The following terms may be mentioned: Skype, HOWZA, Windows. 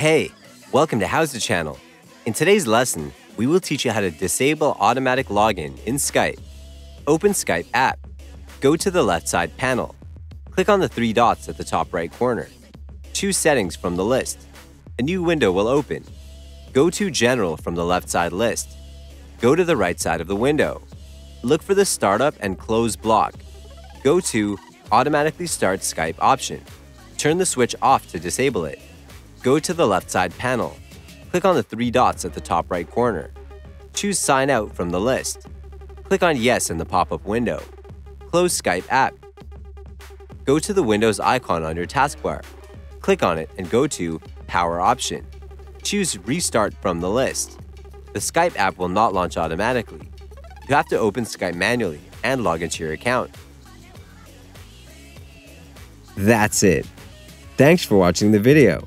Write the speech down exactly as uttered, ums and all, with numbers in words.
Hey, welcome to HOWZA channel. In today's lesson, we will teach you how to disable automatic login in Skype. Open Skype app. Go to the left side panel. Click on the three dots at the top right corner. Choose Settings from the list. A new window will open. Go to General from the left side list. Go to the right side of the window. Look for the Startup and Close block. Go to Automatically Start Skype option. Turn the switch off to disable it. Go to the left side panel. Click on the three dots at the top right corner. Choose Sign Out from the list. Click on Yes in the pop-up window. Close Skype app. Go to the Windows icon on your taskbar. Click on it and go to Power option. Choose Restart from the list. The Skype app will not launch automatically. You have to open Skype manually and log into your account. That's it. Thanks for watching the video.